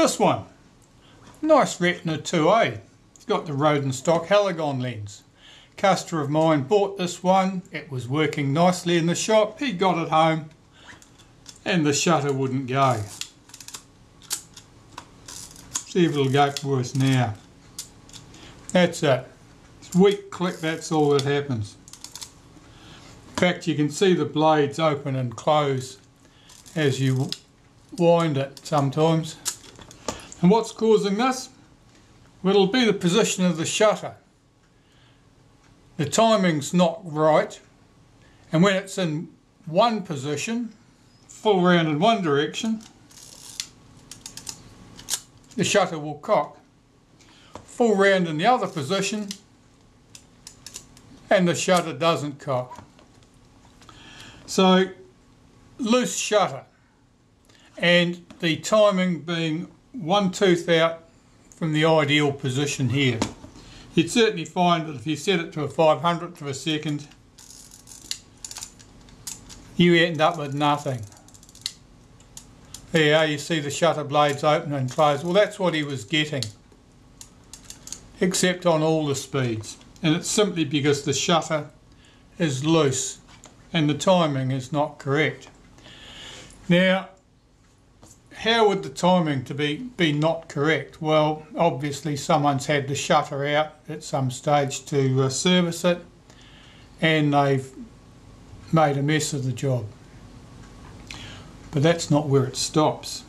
This one, nice Retina 2A. It's got the Rodenstock Heligon lens. Customer of mine bought this one. It was working nicely in the shop. He got it home and the shutter wouldn't go. See if it'll go for us now. That's it. It's weak click, that's all that happens. In fact, you can see the blades open and close as you wind it sometimes. And what's causing this? Well, it'll be the position of the shutter. The timing's not right, and when it's in one position, full round in one direction, the shutter will cock. Full round in the other position, and the shutter doesn't cock. So, loose shutter, and the timing being one tooth out from the ideal position here. You'd certainly find that if you set it to a 500th of a second, you end up with nothing. There you are, you see the shutter blades open and close. Well, that's what he was getting, except on all the speeds. And it's simply because the shutter is loose and the timing is not correct. Now, how would the timing be not correct? Well, obviously someone's had the shutter out at some stage to service it, and they've made a mess of the job. But that's not where it stops.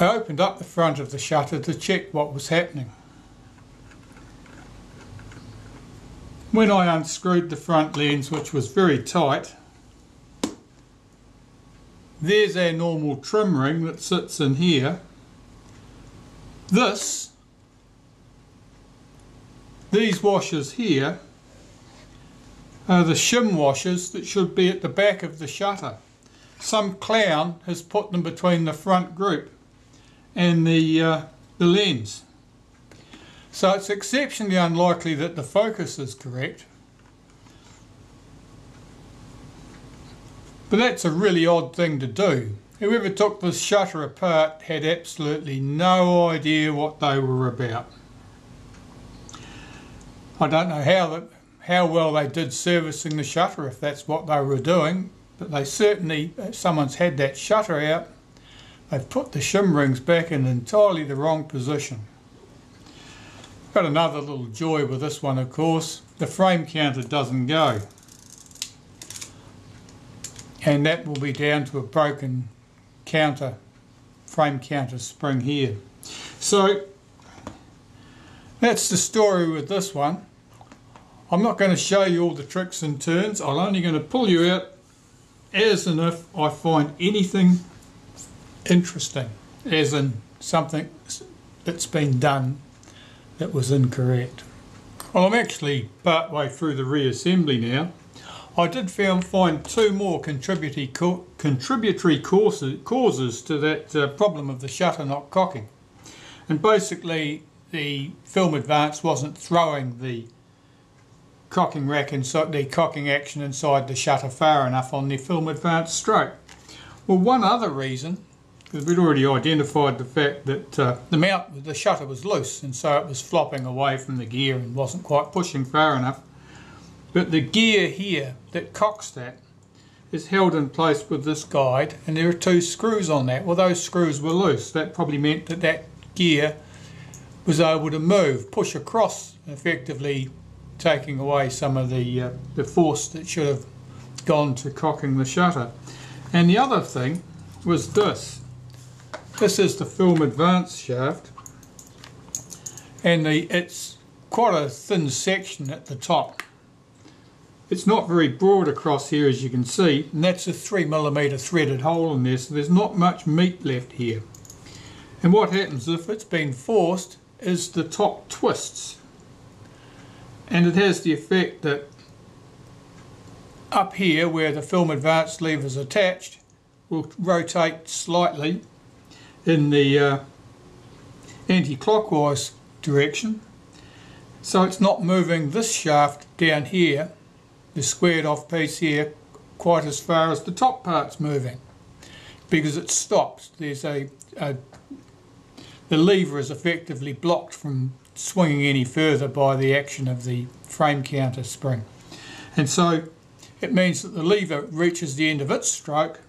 I opened up the front of the shutter to check what was happening. When I unscrewed the front lens, which was very tight, there's our normal trim ring that sits in here. These washers here are the shim washers that should be at the back of the shutter. Some clown has put them between the front group and the lens. So it's exceptionally unlikely that the focus is correct. But that's a really odd thing to do. Whoever took this shutter apart had absolutely no idea what they were about. I don't know how well they did servicing the shutter, if that's what they were doing, but they certainly, if someone's had that shutter out, they've put the shim rings back in entirely the wrong position. Got another little joy with this one, of course. The frame counter doesn't go. And that will be down to a broken counter, frame counter spring here. So that's the story with this one. I'm not going to show you all the tricks and turns. I'm only going to pull you out as and if I find anything interesting, as in something that's been done that was incorrect. Well, I'm actually partway through the reassembly now. I did find two more contributory causes to that problem of the shutter not cocking. And basically the Film Advance wasn't throwing the cocking rack inside, the cocking action inside the shutter far enough on the Film Advance stroke. Well, one other reason, because we'd already identified the fact that the shutter was loose, and so it was flopping away from the gear and wasn't quite pushing far enough. But the gear here that cocks that is held in place with this guide, and there are two screws on that. Well, those screws were loose. That probably meant that that gear was able to move, push across, effectively taking away some of the force that should have gone to cocking the shutter. And the other thing was this. This is the Film Advance shaft, and it's quite a thin section at the top. It's not very broad across here, as you can see, and that's a 3mm threaded hole in there, so there's not much meat left here. And what happens if it's been forced is the top twists, and it has the effect that up here where the Film Advance lever is attached will rotate slightly in the anti-clockwise direction, so it's not moving this shaft down here, the squared off piece here, quite as far as the top part's moving, because it stops. There's a the lever is effectively blocked from swinging any further by the action of the frame counter spring. And so it means that the lever reaches the end of its stroke,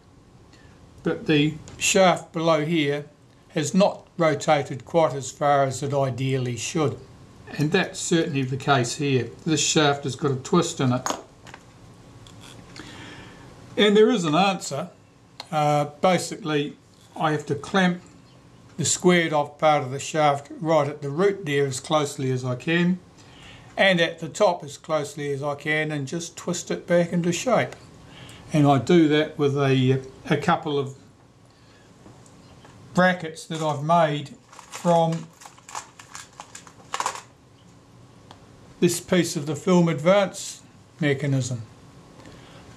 but the shaft below here has not rotated quite as far as it ideally should. And that's certainly the case here. This shaft has got a twist in it. And there is an answer. Basically, I have to clamp the squared off part of the shaft right at the root there as closely as I can, and at the top as closely as I can, and just twist it back into shape. And I do that with a couple of brackets that I've made from this piece of the film advance mechanism.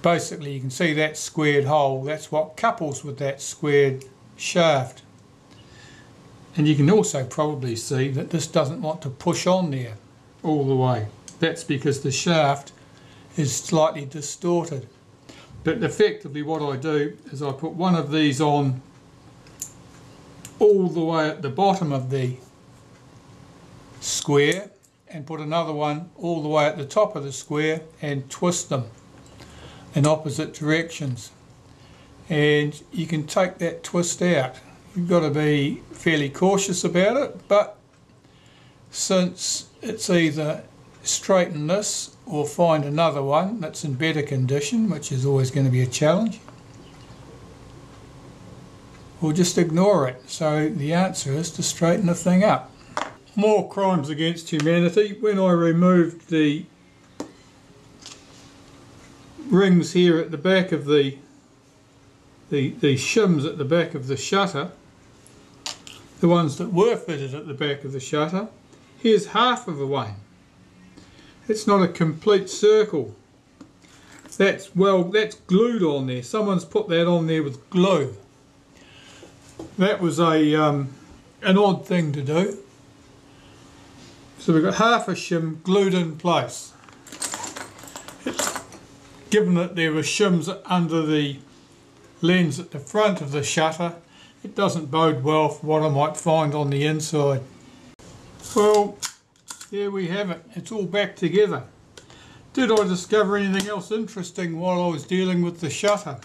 Basically, you can see that squared hole, that's what couples with that squared shaft. And you can also probably see that this doesn't want to push on there all the way. That's because the shaft is slightly distorted. But effectively what I do is I put one of these on all the way at the bottom of the square, and put another one all the way at the top of the square, and twist them in opposite directions. And you can take that twist out. You've got to be fairly cautious about it, but since it's either straighten this or find another one that's in better condition, which is always going to be a challenge, or just ignore it. So the answer is to straighten the thing up. More crimes against humanity. When I removed the rings here at the back of the shims at the back of the shutter, the ones that were fitted at the back of the shutter, here's half of a one. It's not a complete circle. That's glued on there. Someone's put that on there with glue. That was an odd thing to do. So we've got half a shim glued in place. Given that there were shims under the lens at the front of the shutter, it doesn't bode well for what I might find on the inside. Well, there we have it. It's all back together. Did I discover anything else interesting while I was dealing with the shutter?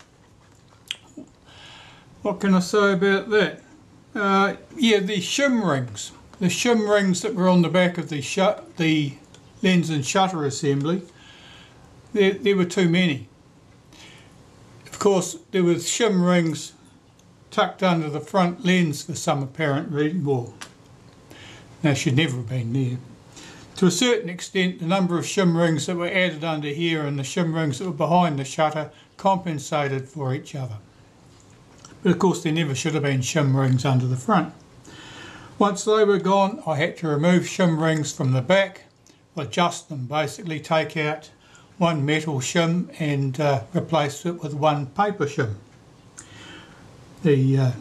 What can I say about that? Yeah, the shim rings. The shim rings that were on the back of the lens and shutter assembly, there were too many. Of course, there were shim rings tucked under the front lens for some apparent reason. Well, they should never have been there. To a certain extent, the number of shim rings that were added under here and the shim rings that were behind the shutter compensated for each other. But of course, there never should have been shim rings under the front. Once they were gone, I had to remove shim rings from the back, adjust them, basically take out one metal shim and replace it with one paper shim. The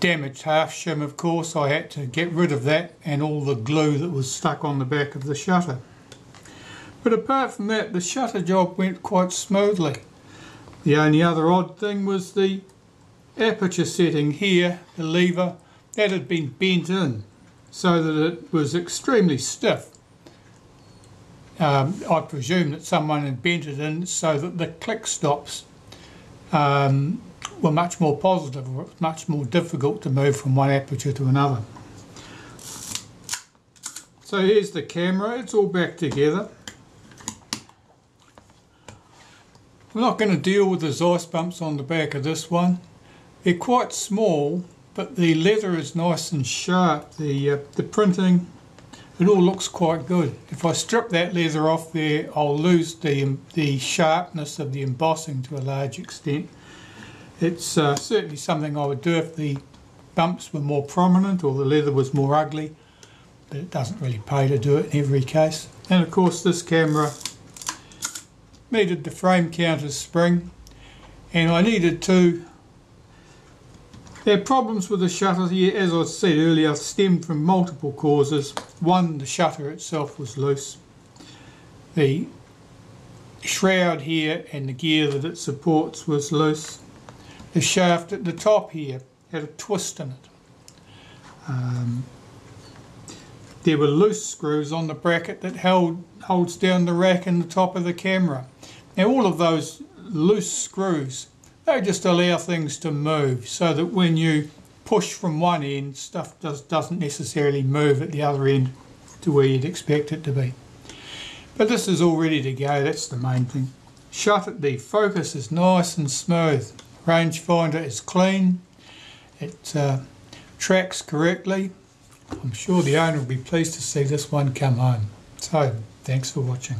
damaged half shim, of course, I had to get rid of that and all the glue that was stuck on the back of the shutter. But apart from that, the shutter job went quite smoothly. The only other odd thing was the aperture setting here, the lever, that had been bent in so that it was extremely stiff. I presume that someone had bent it in so that the click stops were much more positive, or much more difficult to move from one aperture to another. So here's the camera, it's all back together. I'm not going to deal with the Zeiss bumps on the back of this one. They're quite small, but the leather is nice and sharp, the printing. It all looks quite good. If I strip that leather off there, I'll lose the sharpness of the embossing to a large extent. It's certainly something I would do if the bumps were more prominent or the leather was more ugly, but it doesn't really pay to do it in every case. And of course this camera needed the frame counter spring, and I needed to. Their problems with the shutter here, as I said earlier, stemmed from multiple causes. One, the shutter itself was loose. The shroud here and the gear that it supports was loose. The shaft at the top here had a twist in it. There were loose screws on the bracket that holds down the rack and the top of the camera. Now all of those loose screws, they just allow things to move so that when you push from one end, stuff doesn't necessarily move at the other end to where you'd expect it to be. But this is all ready to go, that's the main thing. Shutter defocus is nice and smooth. Rangefinder is clean. It tracks correctly. I'm sure the owner will be pleased to see this one come home. So, thanks for watching.